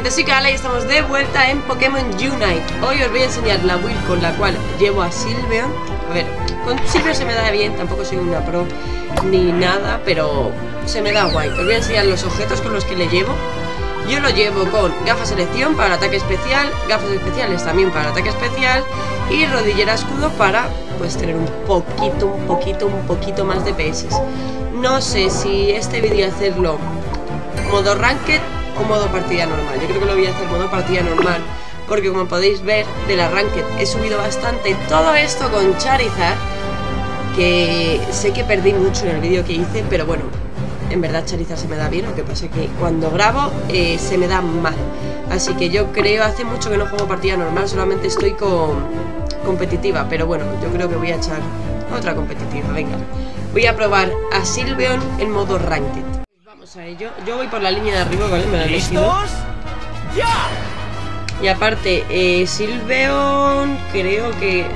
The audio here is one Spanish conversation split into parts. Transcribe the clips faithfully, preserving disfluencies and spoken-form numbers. gente, soy Carla y estamos de vuelta en Pokémon Unite. Hoy os voy a enseñar la build con la cual llevo a Sylveon. A ver, con Sylveon se me da bien, tampoco soy una pro ni nada, pero se me da guay. Os voy a enseñar los objetos con los que le llevo. Yo lo llevo con gafas selección para ataque especial, gafas especiales también para ataque especial y rodillera escudo para pues tener un poquito, un poquito, un poquito más de P S. No sé si este vídeo hacerlo modo ranked o modo partida normal. Yo creo que lo voy a hacer modo partida normal porque, como podéis ver, de la ranked he subido bastante. Todo esto con Charizard, que sé que perdí mucho en el vídeo que hice, pero bueno, en verdad Charizard se me da bien, lo que pasa es que cuando grabo eh, se me da mal. Así que yo creo, hace mucho que no juego partida normal, solamente estoy con competitiva. Pero bueno, yo creo que voy a echar otra competitiva, venga. Voy a probar a Sylveon en modo ranked. Vamos a ello, yo voy por la línea de arriba, ¿vale? Me la he elegido. Y aparte, eh, Sylveon creo que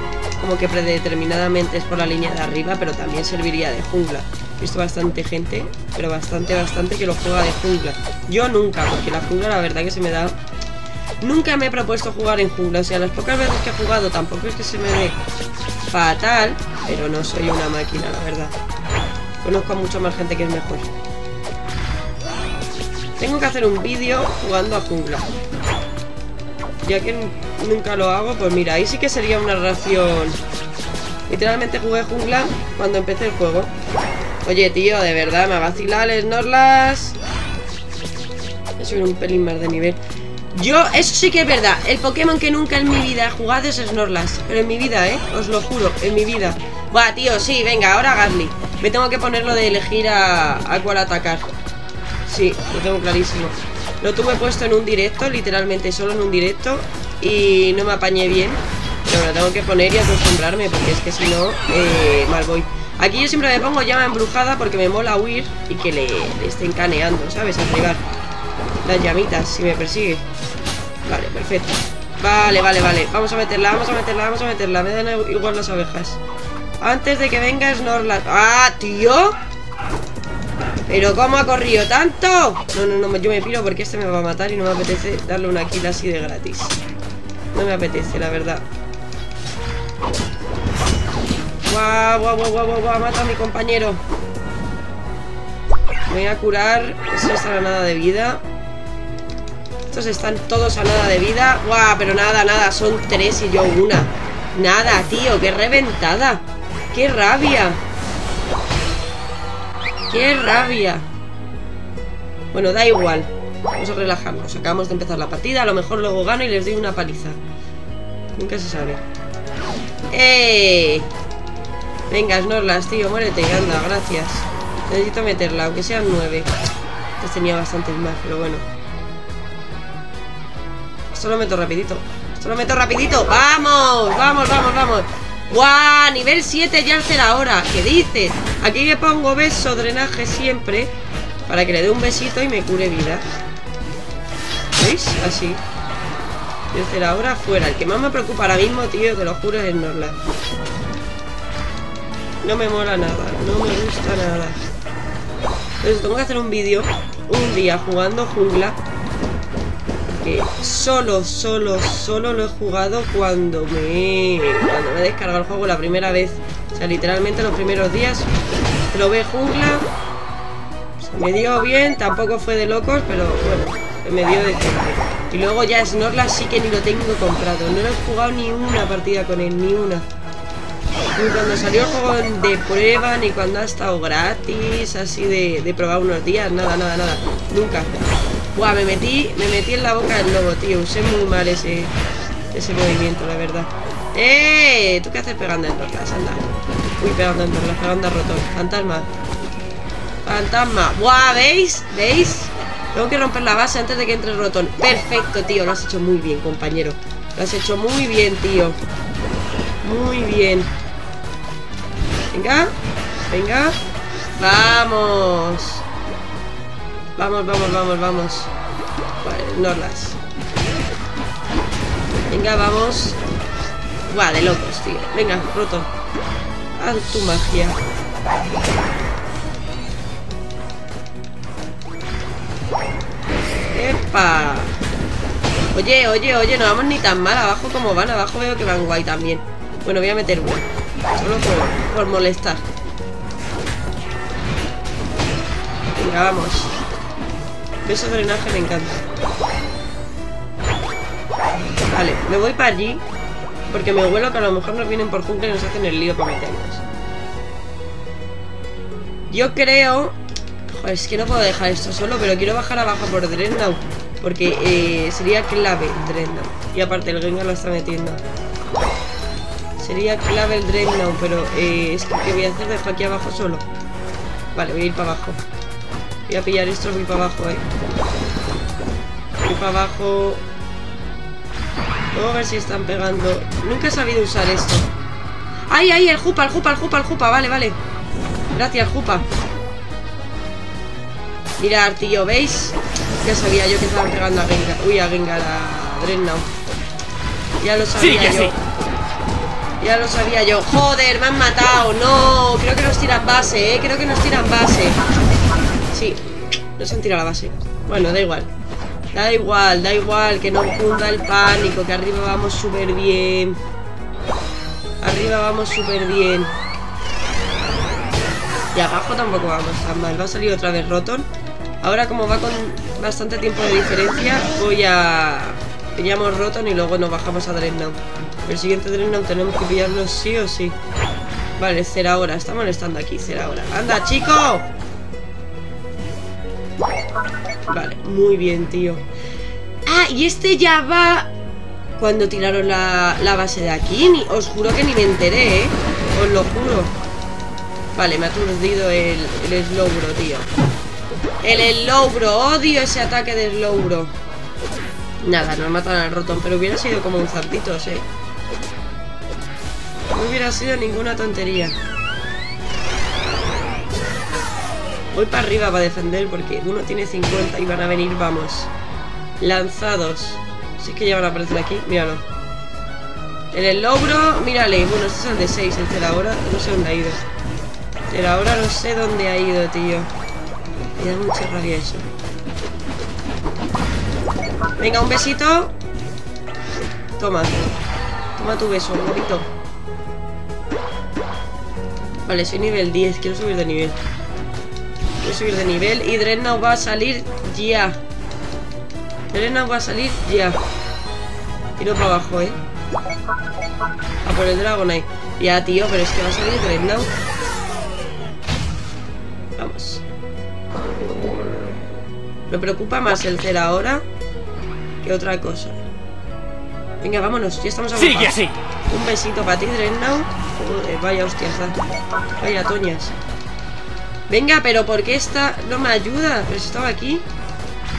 como que predeterminadamente es por la línea de arriba, pero también serviría de jungla. He visto bastante gente, pero bastante, bastante que lo juega de jungla. Yo nunca, porque la jungla la verdad que se me da... Nunca me he propuesto jugar en jungla, o sea, las pocas veces que he jugado tampoco es que se me dé fatal, pero no soy una máquina, la verdad. Conozco a mucha más gente que es mejor. Tengo que hacer un vídeo jugando a jungla. Ya que nunca lo hago, pues mira, ahí sí que sería una ración. Literalmente jugué jungla cuando empecé el juego. Oye, tío, de verdad, me ha vacilado el Snorlax. Voy a subir un pelín más de nivel. Yo, eso sí que es verdad. El Pokémon que nunca en mi vida he jugado es Snorlax. Pero en mi vida, ¿eh? Os lo juro, en mi vida. Buah, tío, sí, venga, ahora Gasly. Me tengo que ponerlo de elegir a, a cuál atacar. Sí, lo tengo clarísimo. Lo tuve puesto en un directo, literalmente solo en un directo. Y no me apañé bien. Pero me lo tengo que poner y acostumbrarme, porque es que si no, eh, mal voy. Aquí yo siempre me pongo llama embrujada porque me mola huir y que le, le estén caneando, ¿sabes? Al rival. Las llamitas, si me persigue. Vale, perfecto. Vale, vale, vale. Vamos a meterla, vamos a meterla, vamos a meterla. Me dan igual las abejas. Antes de que venga Snorlax. ¡Ah, tío! ¿Pero cómo ha corrido tanto? No, no, no, yo me piro porque este me va a matar y no me apetece darle una kill así de gratis. No me apetece, la verdad. Guau, guau, guau, guau, guau, mata a mi compañero. Me voy a curar. Eso está a nada de vida. Estos están todos a nada de vida. Guau, pero nada, nada, son tres y yo una. Nada, tío, qué reventada. Qué rabia. Qué rabia. Bueno, da igual. Vamos a relajarnos, acabamos de empezar la partida. A lo mejor luego gano y les doy una paliza. Nunca se sabe. ¡Ey! Venga, Snorlax, tío, muérete, anda, gracias. Necesito meterla, aunque sean nueve. Antes tenía bastantes más, pero bueno. Esto lo meto rapidito. Esto lo meto rapidito. ¡Vamos! ¡Vamos, vamos, vamos! ¡Guau! Nivel siete ya hace la hora. ¿Qué dices? Aquí le pongo beso, drenaje siempre. Para que le dé un besito y me cure vida. ¿Veis? Así. Y hace la hora fuera. El que más me preocupa ahora mismo, tío, te lo juro, es Snorlax. No me mola nada, no me gusta nada. Entonces tengo que hacer un vídeo un día jugando jungla. Que solo, solo, solo lo he jugado cuando me... Cuando me he descargado el juego la primera vez. O sea, literalmente los primeros días probé jungla. Se me dio bien, tampoco fue de locos, pero bueno, me dio decente. Y luego ya Snorlax sí que ni lo tengo comprado. No lo he jugado ni una partida con él, ni una. Ni cuando salió el juego de prueba, ni cuando ha estado gratis, así de, de probar unos días, nada, nada, nada. Nunca. Buah, me metí, me metí en la boca del lobo, tío. Usé muy mal ese, ese movimiento, la verdad. ¡Eh! ¿Tú qué haces pegando en torlas? Anda. Uy, pegando en torlas, pegando a Rotom. Fantasma. Fantasma. Buah, ¿veis? ¿Veis? Tengo que romper la base antes de que entre el Rotom. Perfecto, tío. Lo has hecho muy bien, compañero. Lo has hecho muy bien, tío. Muy bien. Venga, venga. Vamos. Vamos, vamos, vamos, vamos. Vale, Snorlax. Venga, vamos. Buah, de locos, tío. Venga, Rotom. Haz tu magia. ¡Epa! Oye, oye, oye, no vamos ni tan mal. Abajo como van, abajo veo que van guay también. Bueno, voy a meter uno. Solo por, por molestar. Venga, vamos. Beso de drenaje me encanta. Vale, me voy para allí. Porque me huelo que a lo mejor nos vienen por cumple y nos hacen el lío para meternos. Yo creo... Joder, es que no puedo dejar esto solo, pero quiero bajar abajo por Dreadnought. Porque eh, sería clave el Dreadnought. Y aparte el Gengar lo está metiendo. Sería clave el Dreadnought, pero eh, es que ¿qué voy a hacer? Dejo aquí abajo solo. Vale, voy a ir para abajo. Voy a pillar esto, voy para abajo, eh. Voy para abajo. Vamos a ver si están pegando. Nunca he sabido usar esto. ¡Ay, ay! El Jupa, el Jupa, el Jupa, el Jupa. Vale, vale. Gracias, Jupa. Mirad, tío, ¿veis? Ya sabía yo que estaban pegando a Gengar. Uy, a Gengar, a Dreadnought. Ya lo sabía sí, yo. Sí. Ya lo sabía yo. Joder, me han matado. No, creo que nos tiran base, eh. Creo que nos tiran base. Sí, nos han tirado la base. Bueno, da igual. Da igual, da igual, que no cunda el pánico, que arriba vamos súper bien. Arriba vamos súper bien. Y abajo tampoco vamos tan mal. Va a salir otra vez Rotom. Ahora como va con bastante tiempo de diferencia, voy a... Pillamos Rotom y luego nos bajamos a Dreadnought. El siguiente Dreadnought tenemos que pillarnos sí o sí. Vale, será ahora. Está molestando aquí, será ahora. ¡Anda, chico! Vale, muy bien, tío. Ah, y este ya va. Cuando tiraron la, la base de aquí ni, os juro que ni me enteré, ¿eh? Os lo juro. Vale, me ha aturdido el, el Slowbro, tío. El Slowbro, odio ese ataque de Slowbro. Nada, nos matan al Rotom. Pero hubiera sido como un Zapditos, eh. No hubiera sido ninguna tontería. Voy para arriba para defender porque uno tiene cincuenta y van a venir, vamos. Lanzados. Si es que ya van a aparecer aquí, míralo. El Slowbro, mírale. Bueno, este es el de seis, el de ahora no sé dónde ha ido. Pero ahora no sé dónde ha ido, tío. Me da mucha rabia eso. Venga, un besito. Toma. Toma tu beso, un poquito. Vale, soy nivel diez, quiero subir de nivel. Voy a subir de nivel y Dreadnought va a salir ya. Dreadnought va a salir ya. Tiro para abajo, eh. A por el Dragonite. Ya, tío, pero es que va a salir Dreadnought. Vamos. Me preocupa más el Cer ahora que otra cosa. Venga, vámonos, ya estamos a sí, ya sí. Un besito para ti, Dreadnought. Joder, vaya hostias, da. Vaya toñas. Venga, pero ¿por qué esta no me ayuda? Pero si estaba aquí.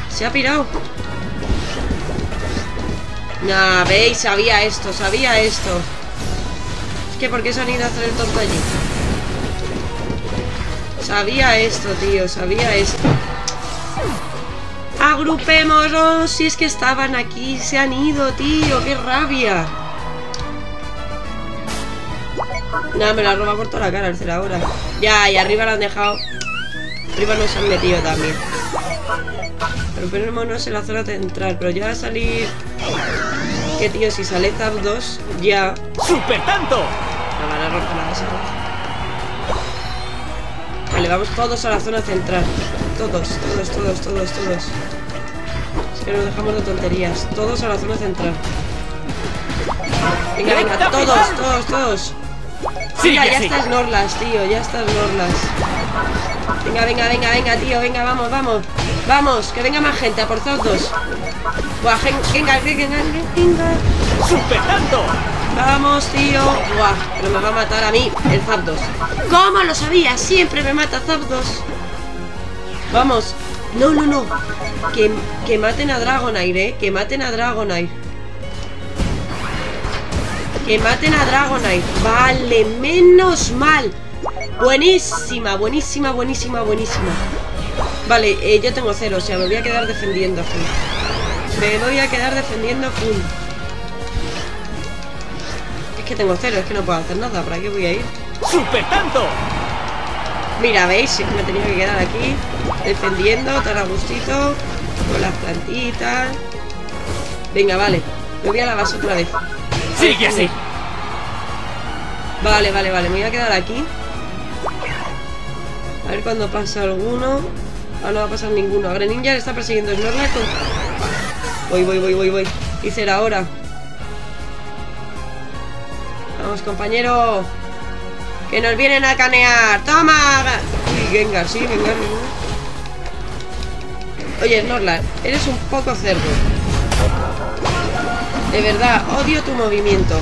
Se ha pirado. Nah, veis, sabía esto, sabía esto. Es que ¿por qué se han ido a hacer el tonto allí? Sabía esto, tío, sabía esto. Agrupémonos. Si es que estaban aquí, se han ido, tío, qué rabia. Nada, me la roba por toda la cara el cero ahora. Ya, y arriba la han dejado. Arriba nos han metido también. Pero ponémonos en la zona central. Pero ya va a salir. Que tío, si sale Zapdos, ya. ¡Super tanto! No van a romper la base. Vale, vamos todos a la zona central. Todos, todos, todos, todos, todos. Es que nos dejamos de tonterías. Todos a la zona central. Venga, venga, todos, todos, todos. Venga, sí, ya, ya sí. Está Snorlax, tío, ya está Snorlax. Venga, venga, venga, venga, tío, venga, vamos, vamos. Vamos, que venga más gente, a por todos. Buah, Gengar, Gengar, Gengar. ¡Super tanto! Vamos, tío. Buah, pero me va a matar a mí el Zapdos. ¿Cómo lo sabía? Siempre me mata Zapdos. Vamos. No, no, no. Que, que maten a Dragonite, eh. Que maten a Dragonite. Que maten a Dragonite. Vale, menos mal. Buenísima, buenísima, buenísima, buenísima. Vale, eh, yo tengo cero, o sea, me voy a quedar defendiendo full. Me voy a quedar defendiendo full. Es que tengo cero, es que no puedo hacer nada. ¿Para qué voy a ir? ¡Super tanto! Mira, ¿veis? Me tenía que quedar aquí defendiendo, tan a gustito. Con las plantitas. Venga, vale. Me voy a la base otra vez. Sigue así. Vale, vale, vale. Me voy a quedar aquí. A ver cuando pasa alguno. Ah, no va a pasar ninguno. A Greninja le está persiguiendo Snorlax. Voy, voy, voy, voy, voy. Y será ahora. Vamos, compañero. Que nos vienen a canear. Toma. Uy, Gengar, sí, Gengar. Oye, Snorlax, eres un poco cerdo. De verdad, odio tu movimiento.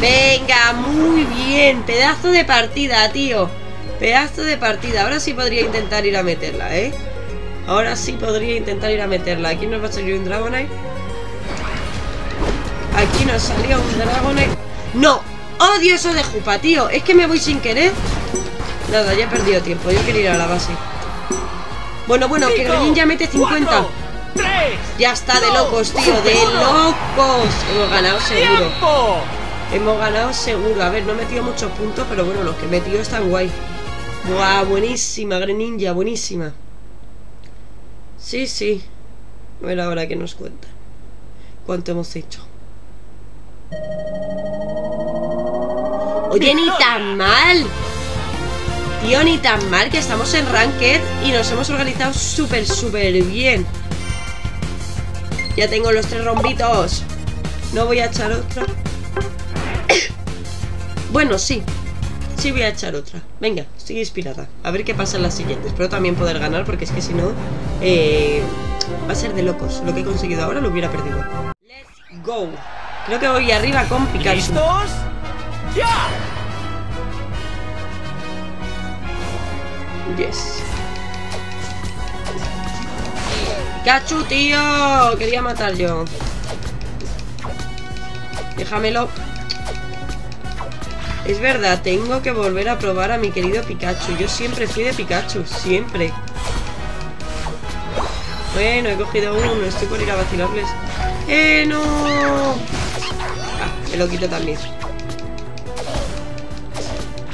Venga, muy bien. Pedazo de partida, tío. Pedazo de partida. Ahora sí podría intentar ir a meterla, ¿eh? Ahora sí podría intentar ir a meterla. Aquí nos va a salir un Dragonite. Aquí nos salía un Dragonite. ¡No! ¡Odio eso de Jupa, tío! Es que me voy sin querer. Nada, ya he perdido tiempo. Yo quiero ir a la base. Bueno, bueno, que Greninja mete cincuenta. Ya está, de locos, tío. ¡De locos! Hemos ganado seguro. Hemos ganado seguro. A ver, no he metido muchos puntos, pero bueno, los que he metido están guay. ¡Buah! Buenísima, Greninja, buenísima. Sí, sí. A ver ahora que nos cuentan. ¿Cuánto hemos hecho? Oye, ni tan mal. Tío, ni tan mal que estamos en Ranked y nos hemos organizado súper, súper bien. Ya tengo los tres rombitos. No voy a echar otra. Bueno, sí. Sí voy a echar otra. Venga, estoy inspirada. A ver qué pasa en las siguientes. Pero también poder ganar, porque es que si no eh, va a ser de locos. Lo que he conseguido ahora lo hubiera perdido. Let's go. Creo que voy arriba con Pikachu. ¿Listos? ¡Ya! Yes. Pikachu, tío. Quería matar yo. Déjamelo. Es verdad, tengo que volver a probar a mi querido Pikachu. Yo siempre fui de Pikachu, siempre. Bueno, he cogido uno, estoy por ir a vacilarles. ¡Eh, no! Ah, me lo quito también.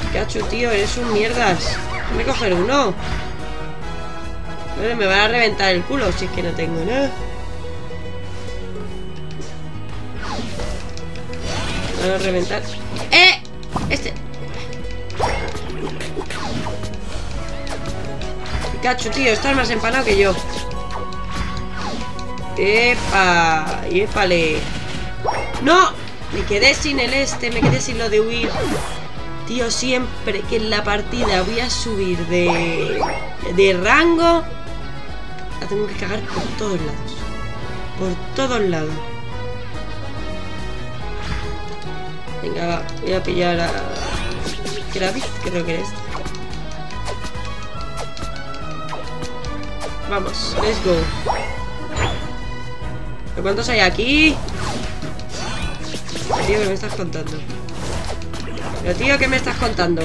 Pikachu, tío, eres un mierdas. Déjame coger uno. Me van a reventar el culo si es que no tengo nada. Me van a reventar. ¡Eh! Este Pikachu, tío, estás más empanado que yo. ¡Epa! ¡Épale! ¡No! Me quedé sin el este, me quedé sin lo de huir. Tío, siempre que en la partida voy a subir de, de rango, la tengo que cagar por todos lados. Por todos lados. Venga, va, voy a pillar a Kravis, creo que es. Vamos, let's go. ¿Pero cuántos hay aquí? Tío, ¿qué me estás contando? Pero tío, ¿qué me estás contando?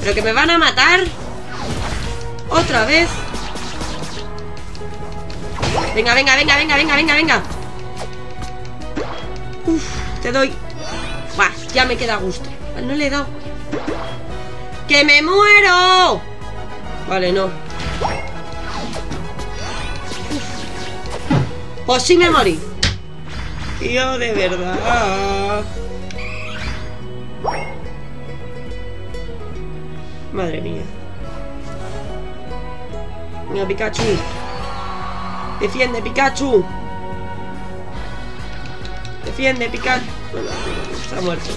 ¿Pero que me van a matar? ¿Otra vez? Venga, venga, venga, venga, venga, venga, venga. Uf, te doy. Bah, ya me queda a gusto. No le he dado. ¡Que me muero! Vale, no. Uf. Pues sí me morí. Tío, de verdad. Madre mía. Mira, Pikachu. Defiende, Pikachu. Defiende, Pikachu. Bueno, está muerto.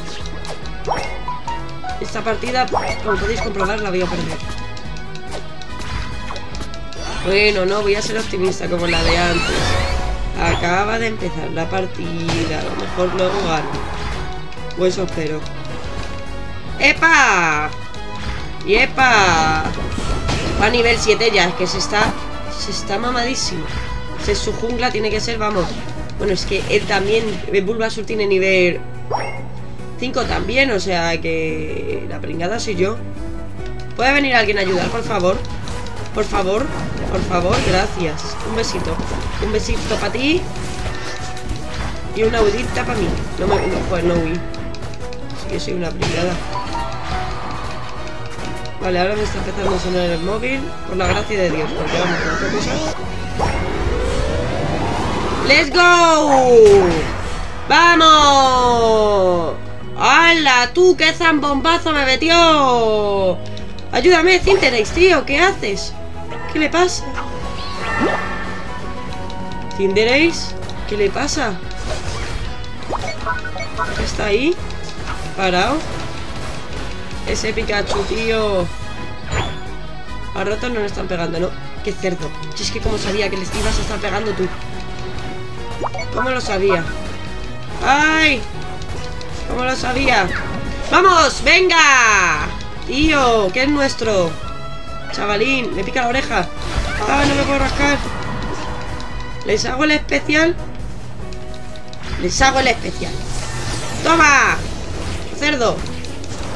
Esta partida, como podéis comprobar, la voy a perder. Bueno, no, voy a ser optimista como la de antes. Acaba de empezar la partida. A lo mejor luego gano. O eso espero. ¡Epa! ¡Y epa! Va a nivel siete ya, es que se está. Se está mamadísimo. Se, su jungla tiene que ser, vamos. Bueno, es que él también, Bulbasaur tiene nivel cinco también, o sea que la pringada soy yo. ¿Puede venir alguien a ayudar, por favor? Por favor, por favor, gracias. Un besito, un besito para ti. Y una huidita para mí. No me, no, pues no huí. Sí que soy una pringada. Vale, ahora me está empezando a sonar el móvil. Por la gracia de Dios, porque vamos a hacer cosas. ¡Let's go! ¡Vamos! ¡Hala! ¡Tú! ¡Qué zambombazo me metió! ¡Ayúdame, Cinderace, tío! ¿Qué haces? ¿Qué le pasa? ¿Cinderace? ¿Qué le pasa? Está ahí, parado. Ese Pikachu, tío. A Rotom no le están pegando, ¿no? ¡Qué cerdo! Si es que como sabía que les ibas a estar pegando tú. ¿Cómo lo sabía? ¡Ay! ¿Cómo lo sabía? ¡Vamos! ¡Venga! Tío, que es nuestro. Chavalín, me pica la oreja. Ah, no me puedo rascar. ¿Les hago el especial? Les hago el especial. ¡Toma! ¡Cerdo!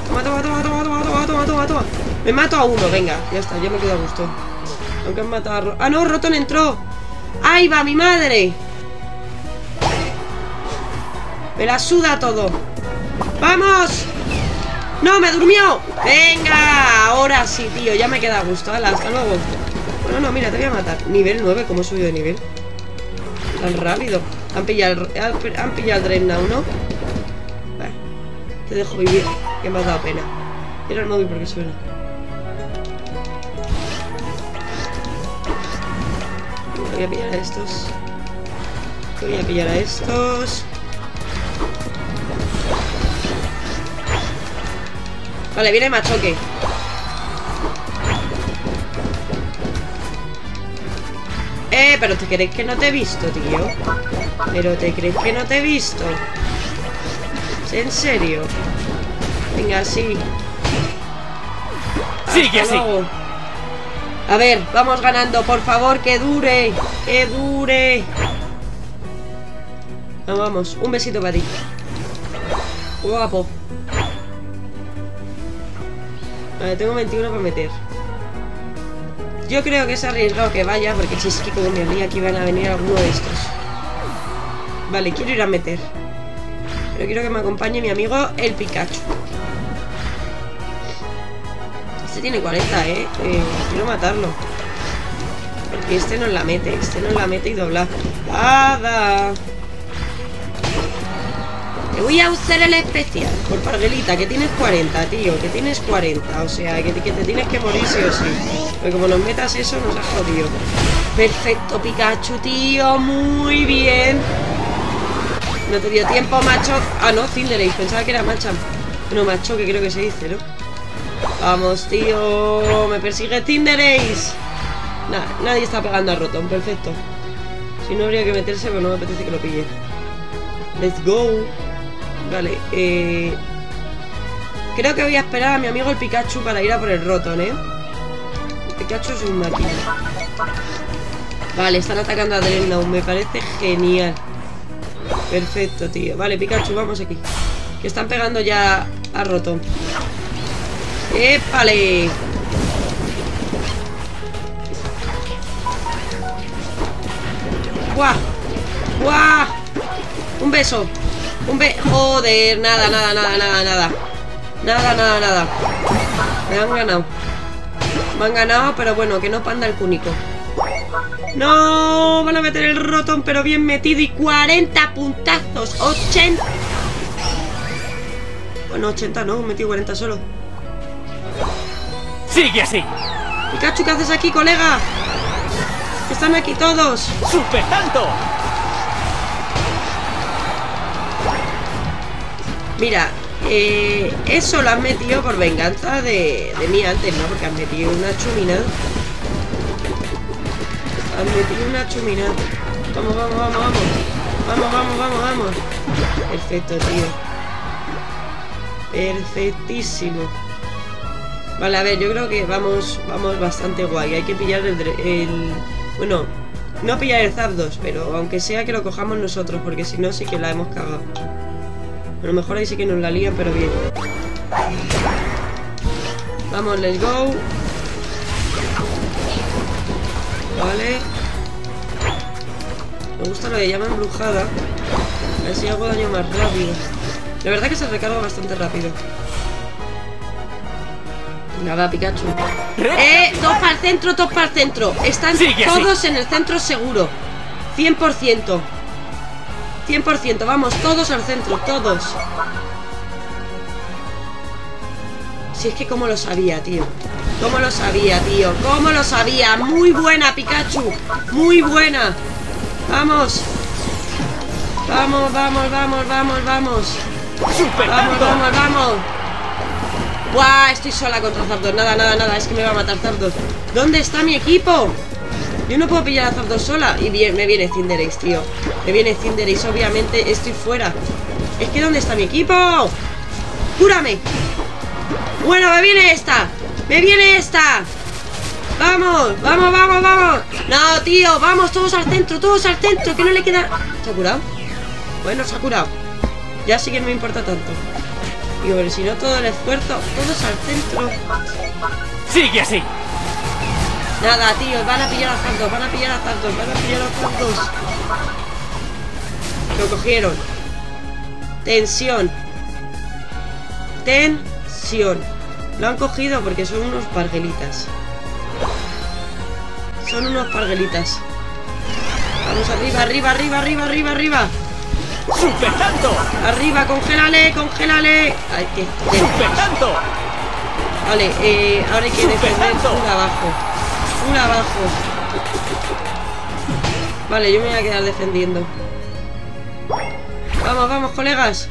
Toma, toma, toma, toma, toma, toma, toma, toma, toma. Me mato a uno, venga, ya está, yo me quedo a gusto. Aunque han matado a Rotom. ¡Ah, no! Rotom entró. ¡Ahí va, mi madre! Me la suda todo. ¡Vamos! ¡No, me durmió! ¡Venga! Ahora sí, tío, ya me queda a gusto. Hala, hasta luego. Bueno, no, mira, te voy a matar. Nivel nueve, ¿cómo he subido de nivel? Tan rápido. Han pillado el, han pillado el Dreadnought, ¿no? Vale. Te dejo vivir, que me ha dado pena. Era el móvil porque suena. Voy a pillar a estos. Voy a pillar a estos. Vale, viene Machoque. Eh, pero te crees que no te he visto, tío. Pero te crees que no te he visto. ¿En serio? Venga, sí. Sigue así. A ver, vamos ganando, por favor, que dure. Que dure. Vamos, vamos. Un besito para ti. Guapo. Vale, tengo veintiuno para meter. Yo creo que es arriesgado que vaya, porque si es que como me olía que iban a venir alguno de estos. Vale, quiero ir a meter. Pero quiero que me acompañe mi amigo el Pikachu. Este tiene cuarenta, ¿eh? eh quiero matarlo. Porque este nos la mete, este nos la mete y dobla. ¡Ada! Te voy a usar el especial. Por parguelita, que tienes cuarenta, tío. Que tienes cuarenta, o sea, que te, que te tienes que morir sí o sí. Porque como nos metas eso, nos has jodido. Perfecto, Pikachu, tío. Muy bien. No te dio tiempo, macho. Ah, no, Cinderace, pensaba que era Machamp. No, macho, que creo que se dice, ¿no? Vamos, tío. Me persigue Cinderace. Nada, nadie está pegando a Rotom, perfecto. Si no habría que meterse, pero no me apetece que lo pille. Let's go. Vale, eh... creo que voy a esperar a mi amigo el Pikachu para ir a por el Rotom, ¿eh? El Pikachu es un máquina. Vale, están atacando a Dreadnought. Me parece genial. Perfecto, tío. Vale, Pikachu, vamos aquí. Que están pegando ya a Rotom. ¡Épale! ¡Guau! ¡Guau! Un beso. Un be... Joder, nada, nada, nada, nada, nada. Nada, nada, nada. Me han ganado. Me han ganado, pero bueno, que no panda el cúnico. No, van a meter el Rotom, pero bien metido. Y cuarenta puntazos. ochenta. Bueno, ochenta no, metí cuarenta solo. Sigue así. Pikachu, ¿qué haces aquí, colega? Están aquí todos. ¡Super tanto! Mira, eh, eso lo has metido por venganza de, de mí antes, ¿no? Porque has metido una chumina. Has metido una chumina. Vamos, vamos, vamos, vamos. Vamos, vamos, vamos, vamos. Perfecto, tío. Perfectísimo. Vale, a ver, yo creo que vamos vamos bastante guay. Hay que pillar el... el bueno, no pillar el Zapdos, pero aunque sea que lo cojamos nosotros, porque si no sí que la hemos cagado. A lo mejor ahí sí que nos la lían, pero bien. Vamos, let's go. Vale. Me gusta lo que llaman brujada. A ver si hago daño más rápido. La verdad es que se recarga bastante rápido. Nada, Pikachu. ¡Eh! Dos para el centro, dos para el centro. Están todos en el centro seguro. cien por ciento. cien por ciento, vamos, todos al centro, todos. Si es que cómo lo sabía, tío. Cómo lo sabía, tío. Cómo lo sabía. Muy buena, Pikachu. Muy buena. Vamos. Vamos, vamos, vamos, vamos, vamos. Vamos, vamos, vamos. Buah, estoy sola contra Zapdos. Nada, nada, nada. Es que me va a matar Zapdos. ¿Dónde está mi equipo? Yo no puedo pillar a Zapdos sola. Y bien, me viene Cinderace, tío. Me viene Cinderace. Obviamente estoy fuera. Es que ¿dónde está mi equipo? ¡Cúrame! Bueno, me viene esta. Me viene esta. Vamos, vamos, vamos, vamos. No, tío, vamos todos al centro. Todos al centro, que no le queda. ¿Se ha curado? Bueno, se ha curado. Ya sí que no me importa tanto. Digo, pero si no todo el esfuerzo. Todos al centro. Sigue así. Nada, tío, van a pillar a Zapdos. Van a pillar a Zapdos, van a pillar a Zapdos. Lo cogieron. Tensión. Ten. Lo han cogido porque son unos parguelitas. Son unos parguelitas. Vamos arriba, arriba, arriba, arriba, arriba, arriba. ¡Super tanto! Arriba, congélale, congélale. Ay, que, que. ¡Super tanto! Vale, eh, ahora hay que defender un abajo. Un abajo. Vale, yo me voy a quedar defendiendo. Vamos, vamos, colegas.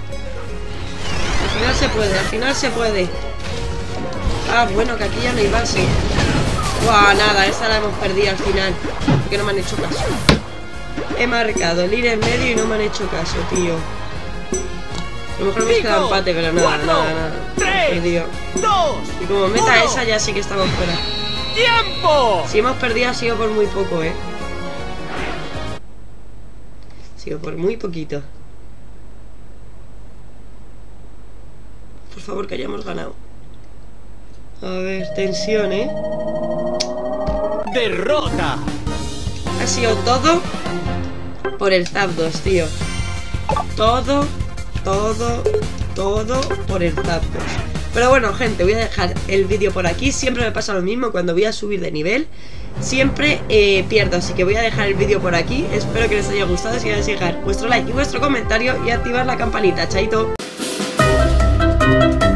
Al final se puede, al final se puede. Ah, bueno, que aquí ya no hay base. Buah, nada, esa la hemos perdido al final. Porque no me han hecho caso. He marcado el ir en medio y no me han hecho caso, tío. A lo mejor me queda empate, pero nada, cuatro, nada, nada. Tres, perdido. Dos, y como meta uno, esa ya sí que estamos fuera. ¡Tiempo! Si hemos perdido ha sido por muy poco, eh. Ha sido por muy poquito. Por favor, que hayamos ganado. A ver, tensión, ¿eh? ¡Derrota! Ha sido todo por el Zapdos, tío. Todo, todo, todo por el Zapdos. Pero bueno, gente, voy a dejar el vídeo por aquí. Siempre me pasa lo mismo cuando voy a subir de nivel. Siempre eh, pierdo, así que voy a dejar el vídeo por aquí. Espero que les haya gustado. Si queréis dejar vuestro like y vuestro comentario y activar la campanita. Chaito. Thank you.